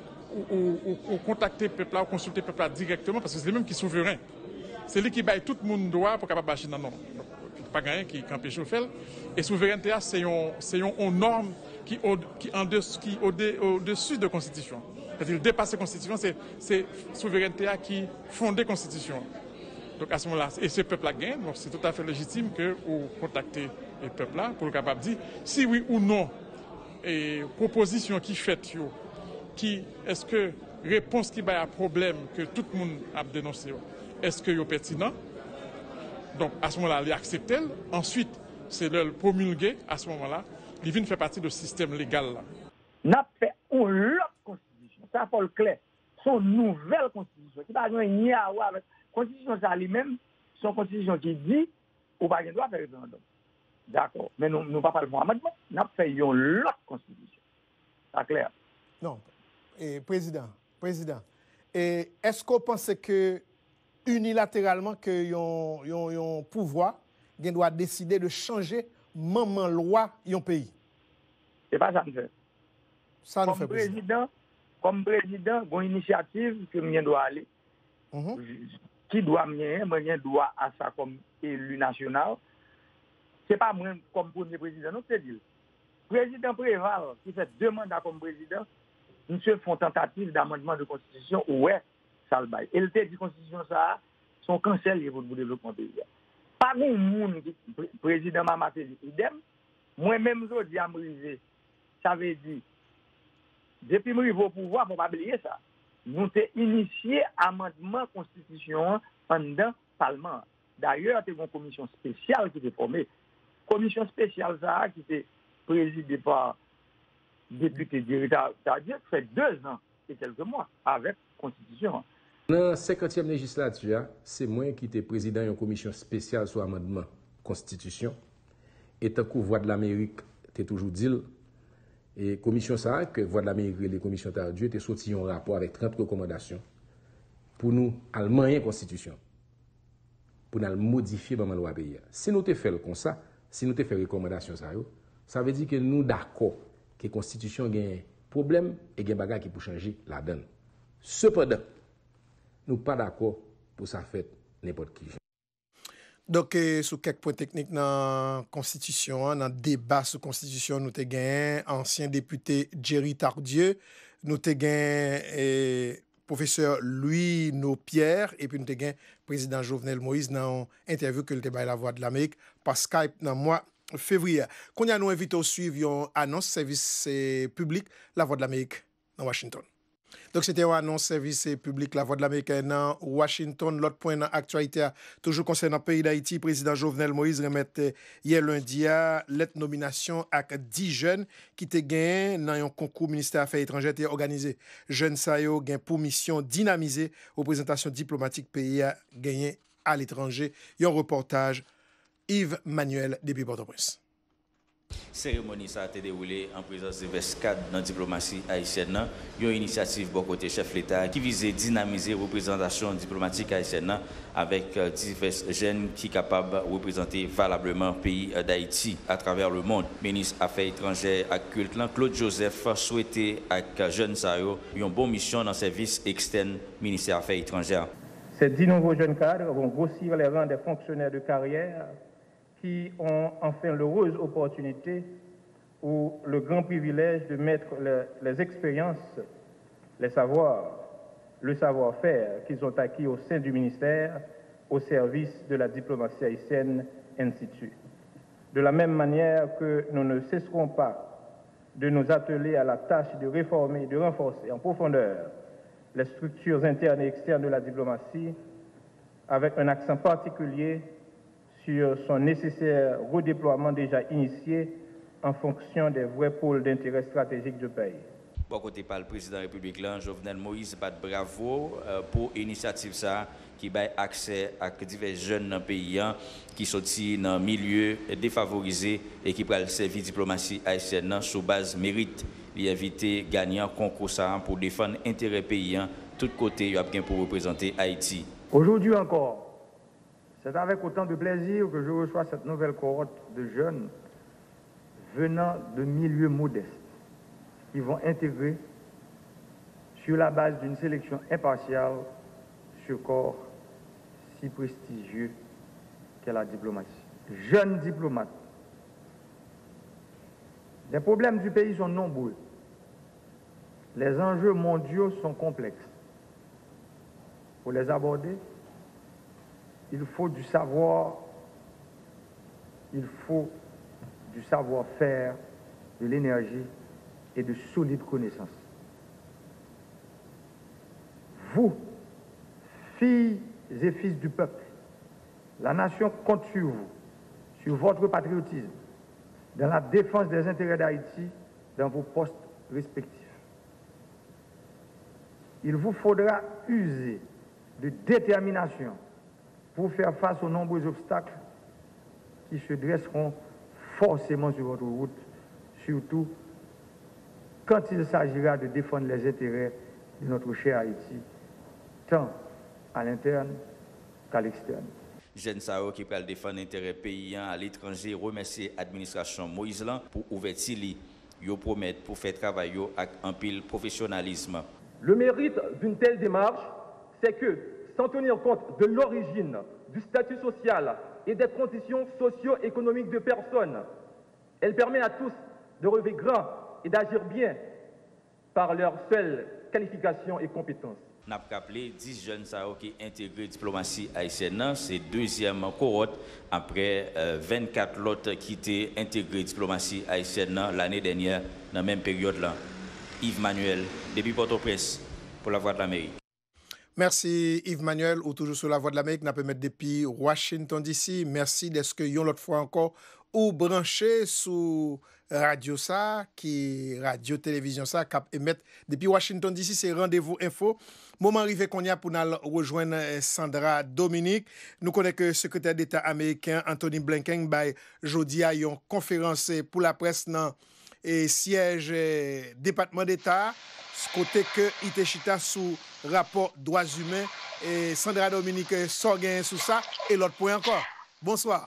ou contacter le peuple, ou consulter le peuple directement, parce que c'est lui-même qui est souverain. C'est lui qui baille tout le monde droit pour capable bâcher. Non, pas gagner qui empêche au fait. Et souveraineté, c'est une norme qui au-dessus de la Constitution. C'est-à-dire dépasser la Constitution, c'est souveraineté qui fonde la Constitution. Donc à ce moment-là, et ce peuple a gagné, donc c'est tout à fait légitime que vous contactez le peuple là pour le capable de dire si oui ou non. Et proposition qui fait, qui est-ce que réponse qui a un problème que tout le monde a dénoncé, est-ce que est pertinent? Donc à ce moment-là, il accepte. Ensuite, c'est le promulguer. À ce moment-là, il vient faire partie du système légal. N'a fait une autre constitution. Ça faut le clair. Son nouvelle constitution. Qui n'a rien ni à voir avec constitution ça lui-même. Son constitution qui dit on va pas droit faire référendum. D'accord. Mais nous ne pas parler de amendement. Nous faisons l'autre constitution. C'est clair. Non. Et président. Est-ce qu'on pense que unilatéralement que un pouvoir doit décider de changer maman loi d'un pays? C'est pas ça que je fais. Ça nous fait président. Comme président, j'ai une initiative que je dois aller. Qui doit me doit à ça comme élu national. Ce n'est pas moi comme premier président, non, c'est dit. Président Préval, qui fait deux mandats comme président, monsieur font tentative d'amendement de constitution, ouais, ça le bail. Et le texte de constitution, ça, sont cancellés pour le développement pays. Pas de monde qui président Mamateli, idem. Moi-même, je dis à Moïse, ça veut dire, depuis que je vais au pouvoir, il ne faut pas oublier ça. Nous avons initié amendement constitution pendant le Parlement. D'ailleurs, il y a une commission spéciale qui était formée. Commission spéciale, ça, qui était présidée par le député Jerry Tardieu, qui fait 2 ans et quelques mois avec la Constitution. Dans la 50e législature, c'est moi qui étais président d'une commission spéciale sur l'amendement Constitution. Et tant que Voix de l'Amérique, tu as toujours dit, et commission ça, que Voix de l'Amérique et les commissions Tardieu, tu as sorti un rapport avec 30 recommandations pour nous, Allemands et Constitution, pour nous modifier dans la loi pays. Si nous te fait comme ça, si nous te fait recommandation ça, ça veut dire que nous d'accord que la Constitution a un problème et des bagages qui pour changer la donne. Cependant, nous pas d'accord pour ça faire n'importe qui. Donc, sous quelques points techniques dans la Constitution, dans le débat sur la Constitution, nous avons gagné ancien député Jerry Tardieu, nous avons gagné professeur Louis Nopierre, et puis nous avons gagné président Jovenel Moïse dans l'interview que le débat est la Voix de l'Amérique par Skype dans le mois de février. Qu'on y a nous invité à suivre une annonce service public La Voix de l'Amérique dans Washington. Donc, c'était un annonce service public, La Voix de l'Amérique dans Washington. L'autre point dans l'actualité, toujours concernant le pays d'Haïti, président Jovenel Moïse remettait hier lundi à lettre nomination à 10 jeunes qui étaient gagnés dans un concours ministère des Affaires étrangères et organisé. Jeunes Sayo gagnent pour mission dynamiser représentation diplomatique pays gagné à l'étranger. Un reportage Yves Manuel depuis Port-au-Prince. Cérémonie ça a été déroulée en présence de Vescade dans la diplomatie haïtienne. Il y a une initiative bon côté chef l'État qui visait dynamiser la représentation diplomatique haïtienne avec divers jeunes qui sont capables de représenter valablement le pays d'Haïti à travers le monde. Le ministre des Affaires étrangères et culte, Claude Joseph, souhaitait avec jeunes Sayo une bonne mission dans le service externe du ministère des Affaires étrangères. Ces 10 nouveaux jeunes cadres vont grossir les rangs des fonctionnaires de carrière qui ont enfin l'heureuse opportunité ou le grand privilège de mettre les expériences, les savoirs, le savoir-faire qu'ils ont acquis au sein du ministère au service de la diplomatie haïtienne ainsi de suite. De la même manière que nous ne cesserons pas de nous atteler à la tâche de réformer et de renforcer en profondeur les structures internes et externes de la diplomatie avec un accent particulier sur son nécessaire redéploiement déjà initié en fonction des vrais pôles d'intérêt stratégique du pays. Bon côté par le président de la République, Jovenel Moïse, bat bravo pour l'initiative qui donne accès à divers jeunes pays qui sont dans le milieu défavorisé et qui prennent le service diplomatie haïtienne sous base mérite. Il invite gagnant concours pour défendre l'intérêt pays tout côté pour représenter Haïti. Aujourd'hui encore, c'est avec autant de plaisir que je reçois cette nouvelle cohorte de jeunes venant de milieux modestes qui vont intégrer sur la base d'une sélection impartiale ce corps si prestigieux qu'est la diplomatie. Jeunes diplomates. Les problèmes du pays sont nombreux. Les enjeux mondiaux sont complexes. Pour les aborder, il faut du savoir, il faut du savoir-faire, de l'énergie et de solides connaissances. Vous, filles et fils du peuple, la nation compte sur vous, sur votre patriotisme, dans la défense des intérêts d'Haïti, dans vos postes respectifs. Il vous faudra user de détermination pour faire face aux nombreux obstacles qui se dresseront forcément sur votre route, surtout quand il s'agira de défendre les intérêts de notre cher Haïti, tant à l'interne qu'à l'externe. Jeune Sao qui parle défendre l'intérêt paysan à l'étranger remercie l'administration Moïse pour ouvrir les promet pour faire travailler avec un pile professionnalisme. Le mérite d'une telle démarche, c'est que, sans tenir compte de l'origine, du statut social et des conditions socio-économiques de personnes, elle permet à tous de rêver grand et d'agir bien par leur seule qualification et compétence. Nous avons rappelé 10 jeunes qui ont intégré la diplomatie haïtienne. C'est la deuxième cohorte après 24 autres qui ont intégré la diplomatie haïtienne l'année dernière, dans la même période. Yves Manuel, depuis Port-au-Prince, pour la Voix de l'Amérique. Merci Yves Manuel, ou toujours sur la Voix de l'Amérique, nous pouvons mettre depuis Washington DC. Merci d'être que l'autre fois encore ou branché sur Radio ça, qui Radio Télévision ça, cap émettre depuis Washington DC, c'est Rendez-vous Info. Moment arrivé qu'on y a pour nous rejoindre Sandra Dominique. Nous connaissons que le secrétaire d'État américain Anthony Blinken by jeudi a une conférence pour la presse dans et siège département d'État, côté que Itechita sous rapport droits humains et Sandra Dominique Sorgain sous ça et l'autre point encore. Bonsoir.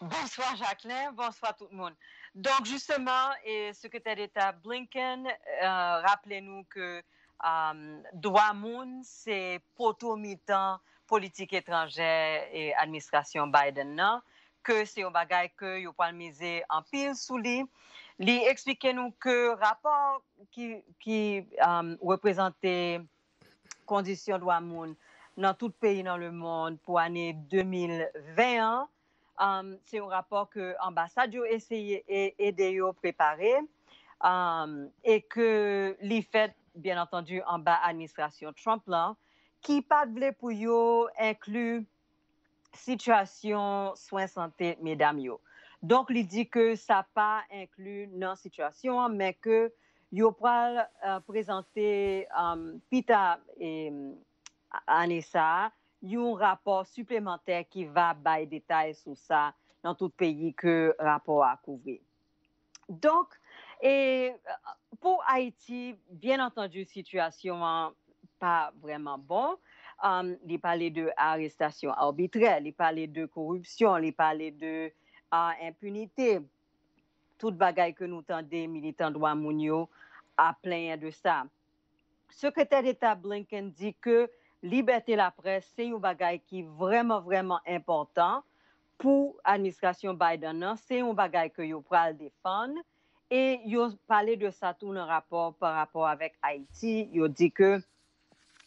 Bonsoir Jacqueline, bonsoir tout le monde. Donc justement, et secrétaire d'État Blinken, rappelez-nous que droit monde, c'est poteau mi-temps politique étrangère et administration Biden, non? Que c'est un bagage que vous pouvez miser en pile sous lui. Lui expliquer nous que rapport qui représentait conditions droit monde dans tout pays dans le monde pour l'année 2021, c'est un rapport que l'ambassade a essayé d'aider à préparer et que lui fait bien entendu en bas administration Trump là qui parle pour yo inclut situation soins santé mesdames yo. Donc, il dit que ça n'a pas inclus dans la situation, mais que il va présenter Pita et Anessa un rapport supplémentaire qui va bailler détail sur ça dans tout pays que rapport à couvrir. Donc, et pour Haïti, bien entendu, situation pas vraiment bonne. Il parlait de arrestation arbitraire, il parlait de corruption, il parlait de impunité, toute bagaille que nous tendez, militants droits mounio, à plein de ça. Secrétaire d'État Blinken dit que liberté la presse, c'est une bagaille qui est vraiment, vraiment important pour l'administration Biden. C'est une bagaille que vous pral défendre. Et vous parlez de ça tout dans rapport par rapport avec Haïti. Vous dit que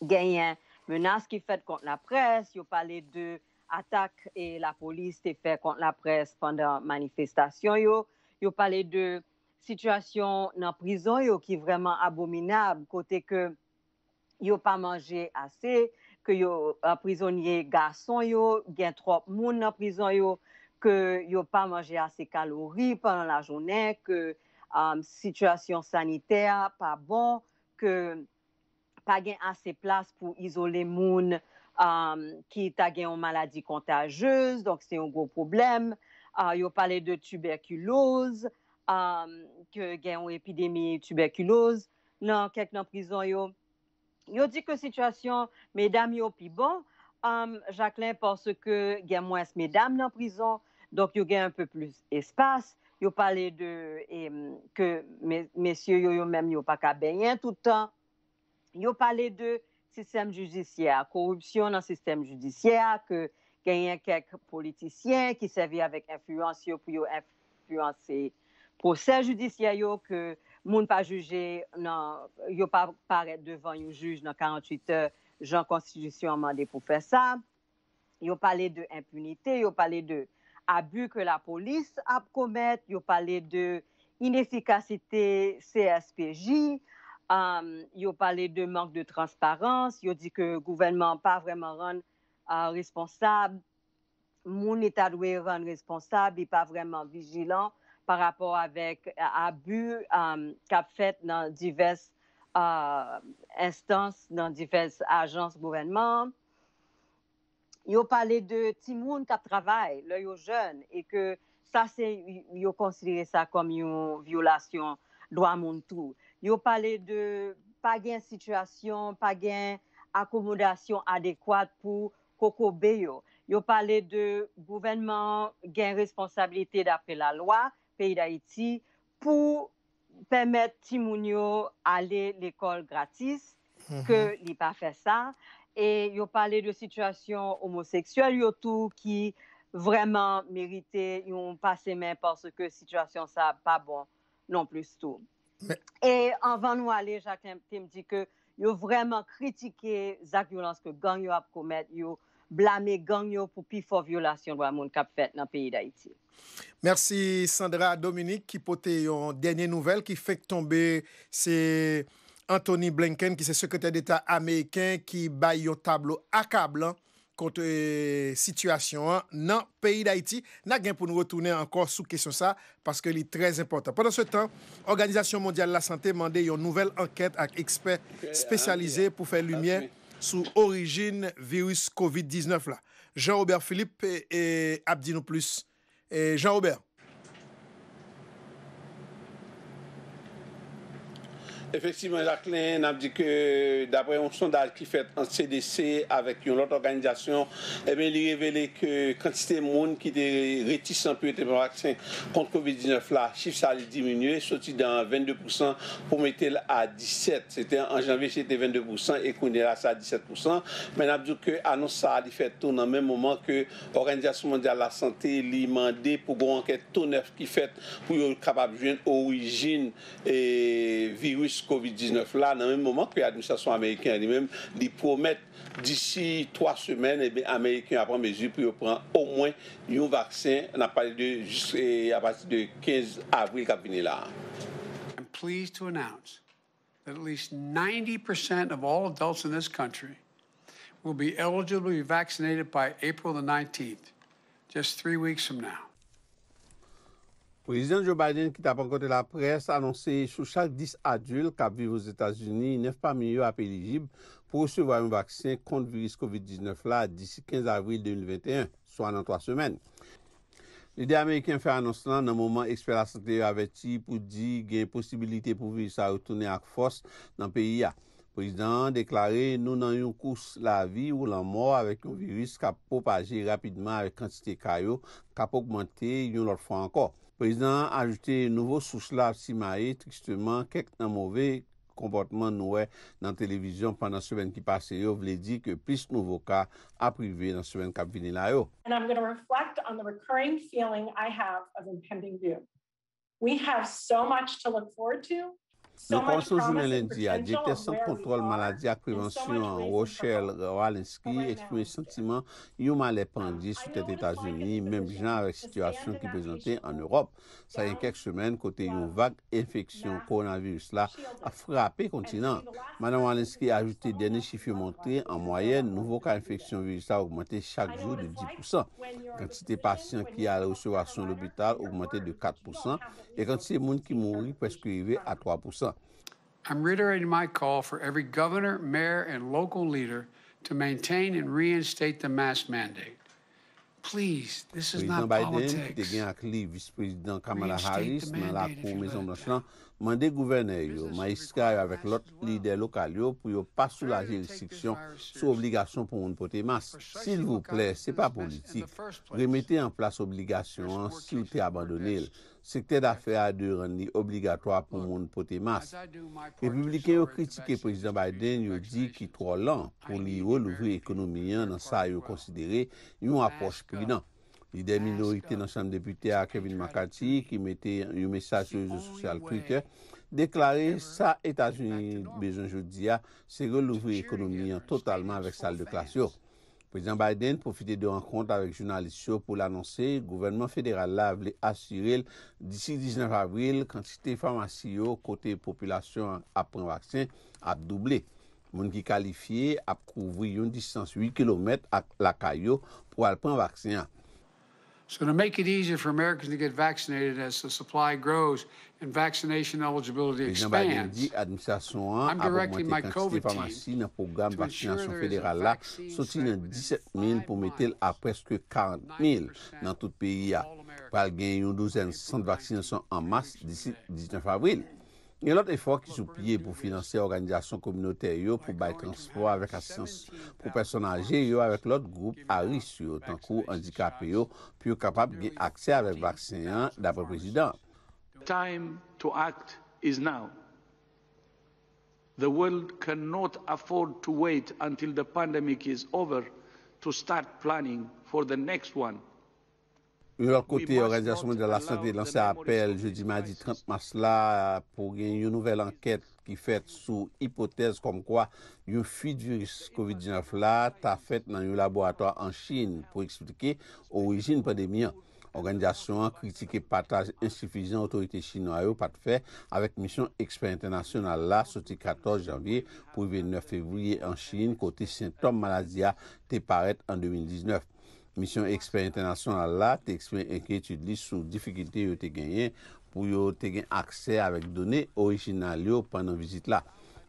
gagnent menace qui fait contre la presse. Vous parlez de attaque et la police te fait contre la presse pendant manifestation yo. Yo parlé de situation dans prison yo qui vraiment abominable côté que yo pas mangé assez, que yo prisonnier garçon yo, gen trop moun dans prison yo, que yo pas mangé assez calories pendant la journée, que situation sanitaire pas bon, que pas gen assez place pour isoler moun qui a une maladie contagieuse, donc c'est un gros problème. Il a parlé de tuberculose, qu'il y a une épidémie de tuberculose. Dans quelques prisons, il a dit que la situation, mesdames, il est plus bon, Jacqueline, parce que il y a moins de mesdames dans la prison, donc il y a un peu plus d'espace. Il a parlé de que messieurs, ils n'ont pas qu'à baigner tout le temps. Il a parlé de système judiciaire, corruption dans le système judiciaire, que gagnent quelques politiciens qui servent avec influence pour influencer procès judiciaire, que moun pas jugé, yo pas paraître devant un juge dans 48 heures, genre constitution mandé pour faire ça. Yo parlé de impunité, yo parlé de abus que la police a commettre, yo parlé de inefficacité CSPJ. Ils ont parlé de manque de transparence, ils ont dit que le gouvernement n'est pas vraiment rendu responsable, mon État doit rendre responsable et pas vraiment vigilant par rapport avec abus qu'a fait dans diverses instances, dans diverses agences gouvernement. Ils ont parlé de Timoun qui travaille, l'œil aux jeunes, et que ça, ils ont considéré ça comme une violation droit mon tout. Ils ont parlé de pas gain situation, pas gain accommodation adéquate pour Coco Beyo. Ils ont parlé de gouvernement gain responsabilité d'après la loi pays d'Haïti pour permettre Timounio aller l'école gratis que il n'a pas fait ça. Et il a parlé de situation homosexuelle, il y a tout qui vraiment méritait, ils ont passé main parce que situation ça pas bon non plus tout. Mais... Et avant nous aller, Jacqueline me dit que il a vraiment critiqué la violence que gang yo a commettre, il a blâmé gang yo pour plus fort violation droit monde qu'a fait dans le pays d'Haïti. Merci Sandra Dominique qui portait une dernière nouvelle qui fait tomber c'est Anthony Blinken, qui est secrétaire d'État américain, qui baille un tableau accablant contre la situation dans le pays d'Haïti. Nous allons retourner encore sur la question ça parce que c'est très important. Pendant ce temps, l'Organisation mondiale de la santé a demandé une nouvelle enquête avec experts spécialisés pour faire lumière sur l'origine du virus COVID-19. Jean-Robert Philippe et Abdino Plus. Jean-Robert. Effectivement, Jacqueline a dit que d'après un sondage qui fait en CDC avec une autre organisation, eh bien, il révélait que quantité de monde qui était réticent pour être vaccin contre COVID-19, là, chiffre ça a diminué, sorti dans 22% pour mettre à 17%. C'était en janvier, c'était 22% et qu'on est là, ça à 17%. Mais on a dit que l'annonce ça a fait tout dans le même moment que l'Organisation mondiale de la santé lui demandait pour une enquête tout neuf qui fait pour être capable de joindre l'origine et virus COVID-19 là, dans le même moment que l'administration américaine elle-même lui promet d'ici 3 semaines, et bien, américains après mesure pour prendre au moins un vaccin. On a parlé de à partir de 15 avril qui a fini là. I'm pleased to announce that at least 90% of all adults in this country will be eligible to be vaccinated by April the 19th, just 3 weeks from now. Le président Joe Biden, qui a rencontré la presse, a annoncé que sur chaque 10 adultes qui vivent aux États-Unis, 9 parmi eux sont éligibles pour recevoir un vaccin contre le virus COVID-19 d'ici 15 avril 2021, soit dans 3 semaines. L'idée américaine fait annonce dans le moment expert de la santé averti pour dire qu'il y a une possibilité pour le virus à retourner avec force dans le pays. Le président a déclaré nous avons une course la vie ou la mort avec un virus qui a propagé rapidement avec quantité de caillots, qui a augmenté une autre fois encore. Le président a ajouté un nouveau source là, Simaï, tristement, quelques mauvais comportements noués dans la télévision pendant la semaine qui passe. Il voulait dire que plus de nouveaux cas à privé dans la semaine qui vient là. And I'm going to reflect on the recurring feeling I have of impending doom. We have so much to look forward to. Nous commençons journée lundi à directeur Centre contrôle maladie et prévention Rochelle Walensky exprimé sentiment qu'il y a pendu sur les États-Unis, même genre avec situation qui présentée en Europe. Ça y a quelques semaines, côté une vague infection coronavirus là a frappé le continent. Madame Walensky a ajouté dernier chiffre montré en moyenne, nouveau cas d'infection virus a augmenté chaque jour de 10%. Quantité de patients qui allaient recevoir son hôpital augmenté de 4% et quantité de monde qui mourit presque arrivé à 3%. I'm reiterating my call for every governor, mayor, and local leader to maintain and reinstate the mask mandate. Please, this is not politics. Président Biden, qui était avec le vice-président Kamala Harris dans la cour Maison-Blanche, a demandé au gouverneur, magistrat avec l'autre leader local pour ne pas soulager les restrictions sur l'obligation pour une porter masque. S'il vous plaît, ce n'est pas politique. Remettez en place l'obligation si vous êtes abandonné. Secteur d'affaires de rendu obligatoire pour le monde porter masque. Les républicains ont critiqué le président Biden, ils ont dit qu'il est trop lent pour lui l'ouvrir l'économie dans ça, ils ont considéré une approche prudente. L'idée minorité dans la Chambre des députés à Kevin McCarthy, qui mettait un message sur les réseaux sociaux Twitter, déclaré ça États-Unis besoin jeudi, c'est l'ouvrir l'économie totalement avec salle de classe. Le président Biden profitait de rencontres avec les journalistes pour l'annoncer. Le gouvernement fédéral a assuré d'ici 19 avril, quantité de pharmacies côté population après vaccin a doublé. Les gens qui qualifiés a couvert une distance 8 km à la caillou pour prendre vaccin. So to make it easier for Americans to get vaccinated as the supply grows and vaccination eligibility expands, I'm directing my COVID team to ensure there is a vaccine certified. Il y a l'autre effort qui est sous pied pour financer l'organisation communautaire, pour bail transport avec assistance pour personnes âgées, avec l'autre groupe à risque, tant que handicapés, puis capable d'avoir accès avec le vaccin, d'après le président. Time to act is now. The world cannot afford to wait until the pandemic is over to start planning for the next one. De l'autre côté, l'Organisation mondiale de la santé lance un appel jeudi mardi 30 mars là pour une nouvelle enquête qui faite sous hypothèse comme quoi une fuite du virus COVID-19 là t'a faite dans un laboratoire en Chine pour expliquer l'origine de la pandémie. L'organisation a critiqué le partage insuffisant autorité chinoise pas de fait avec mission expert internationale là sorti 14 janvier pour 29 février en Chine côté symptômes maladie a été paraître en 2019. Mission expert internationale là t'exprime inquiétude sur difficulté yo te gagné pour yo te gain accès avec données originales pendant visite là.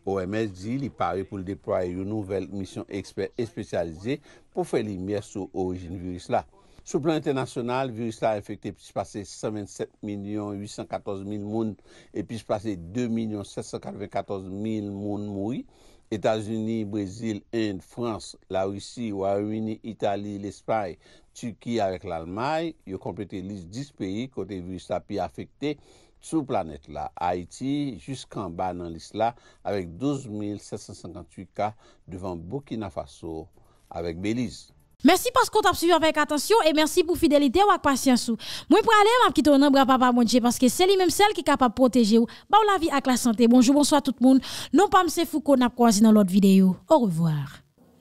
OMS dit il paraît pour déployer une nouvelle mission expert spécialisée pour faire lumière sur origine virus là. Sur le plan international, le virus a infecté plus de 127 814 000 personnes et plus de 2 794 000 personnes mortes. États-Unis, Brésil, Inde, France, la Russie, Royaume-Uni, Italie, l'Espagne, Turquie avec l'Allemagne, ils ont complété la liste 10 pays côté le virus a pu affecter sur la planète là. Haïti jusqu'en bas dans la liste là avec 12 758 cas devant Burkina Faso avec Belize. Merci parce qu'on t'a suivi avec attention et merci pour fidélité ou avec patience. Moi pour aller m'a quitter nombre papa mon Dieu parce que c'est lui même celle qui est capable de protéger ou ba la vie avec la santé. Bonjour, bonsoir tout le monde. Non pas m'se Foucault n'a croisé dans l'autre vidéo. Au revoir.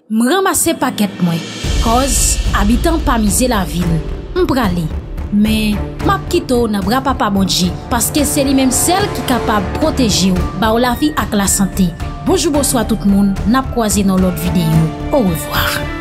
M'ramasser paquet moi cause habitant pas miser la ville. M'braler mais m'a quitter nombre papa mon Dieu parce que c'est lui même celle qui est capable de protéger ou ba la vie avec la santé. Bonjour, bonsoir tout le monde. N'a croisé dans l'autre vidéo. Au revoir.